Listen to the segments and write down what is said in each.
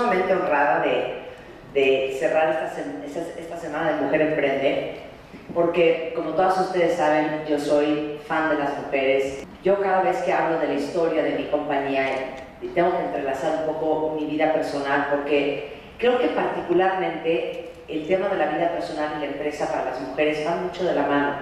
sumamente honrada de cerrar esta semana de Mujer Emprende, porque como todas ustedes saben, yo soy fan de las mujeres. Yo cada vez que hablo de la historia de mi compañía, tengo que entrelazar un poco mi vida personal, porque creo que particularmente el tema de la vida personal y la empresa para las mujeres va mucho de la mano,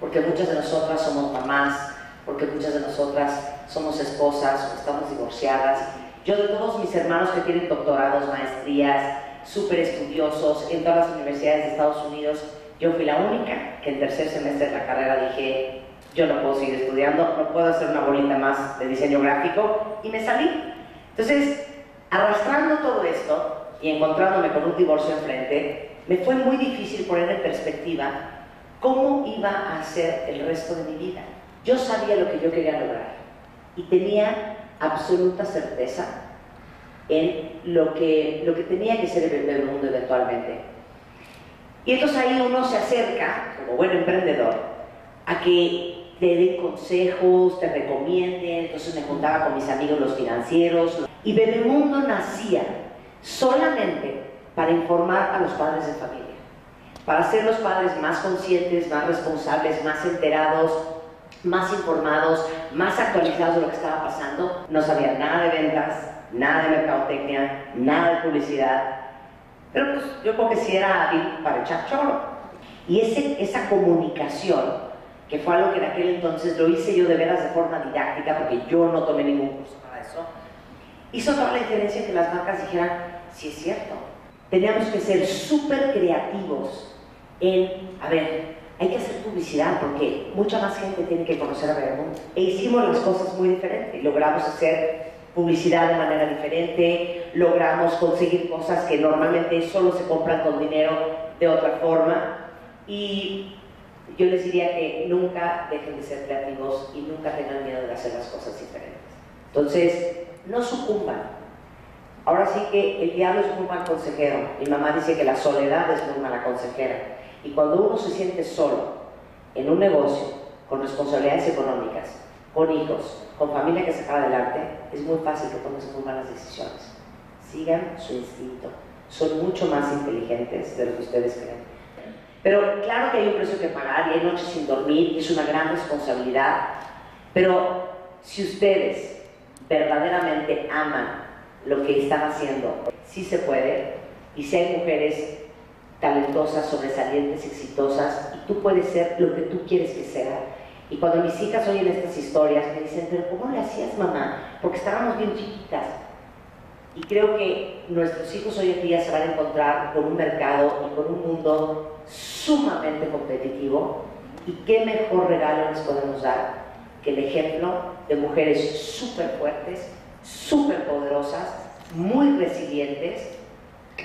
porque muchas de nosotras somos mamás, porque muchas de nosotras somos esposas o estamos divorciadas. Yo de todos mis hermanos que tienen doctorados, maestrías, súper estudiosos en todas las universidades de Estados Unidos, yo fui la única que en tercer semestre de la carrera dije, yo no puedo seguir estudiando, no puedo hacer una bolita más de diseño gráfico, y me salí. Entonces, arrastrando todo esto y encontrándome con un divorcio enfrente, me fue muy difícil poner en perspectiva cómo iba a ser el resto de mi vida. Yo sabía lo que yo quería lograr y tenía absoluta certeza en lo que tenía que ser el Bebemundo eventualmente. Y entonces ahí uno se acerca, como buen emprendedor, a que te den consejos, te recomienden. Entonces me juntaba con mis amigos los financieros. Y Bebemundo nacía solamente para informar a los padres de familia, para ser los padres más conscientes, más responsables, más enterados, más informados, más actualizados de lo que estaba pasando. No sabía nada de ventas, nada de mercadotecnia, nada de publicidad, pero pues yo creo que sí era hábil para echar choro. Y esa comunicación, que fue algo que en aquel entonces lo hice yo de veras de forma didáctica, porque yo no tomé ningún curso para eso, hizo toda la diferencia que las marcas dijeran, sí es cierto, teníamos que ser súper creativos en, a ver, hay que hacer publicidad porque mucha más gente tiene que conocer a Vermont. E hicimos las cosas muy diferentes, logramos hacer publicidad de manera diferente, logramos conseguir cosas que normalmente solo se compran con dinero de otra forma. Y yo les diría que nunca dejen de ser creativos y nunca tengan miedo de hacer las cosas diferentes. Entonces, no sucumban. Ahora sí que el diablo es muy mal consejero. Mi mamá dice que la soledad es muy mala consejera. Y cuando uno se siente solo en un negocio, con responsabilidades económicas, con hijos, con familia que sacar adelante, es muy fácil que tomes muy malas decisiones. Sigan su instinto. Son mucho más inteligentes de lo que ustedes creen. Pero claro que hay un precio que pagar y hay noches sin dormir, y es una gran responsabilidad. Pero si ustedes verdaderamente aman lo que están haciendo, sí se puede. Y si hay mujeres talentosas, sobresalientes, exitosas, y tú puedes ser lo que tú quieres que sea. Y cuando mis hijas oyen estas historias me dicen, pero ¿cómo le hacías, mamá? Porque estábamos bien chiquitas. Y creo que nuestros hijos hoy en día se van a encontrar con un mercado y con un mundo sumamente competitivo, y qué mejor regalo les podemos dar que el ejemplo de mujeres súper fuertes, súper poderosas, muy resilientes,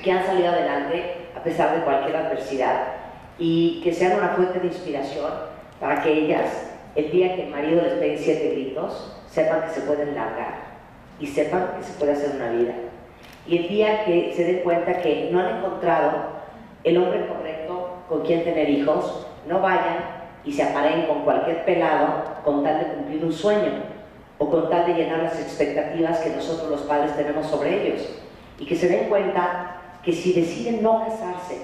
que han salido adelante a pesar de cualquier adversidad, y que sean una fuente de inspiración para que ellas, el día que el marido les pegue 7 gritos, sepan que se pueden largar y sepan que se puede hacer una vida. Y el día que se den cuenta que no han encontrado el hombre correcto con quien tener hijos, no vayan y se apareen con cualquier pelado con tal de cumplir un sueño o con tal de llenar las expectativas que nosotros los padres tenemos sobre ellos. Y que se den cuenta que si deciden no casarse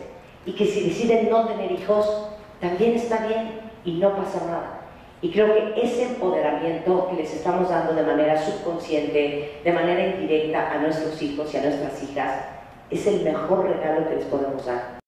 y que si deciden no tener hijos, también está bien y no pasa nada. Y creo que ese empoderamiento que les estamos dando de manera subconsciente, de manera indirecta a nuestros hijos y a nuestras hijas, es el mejor regalo que les podemos dar.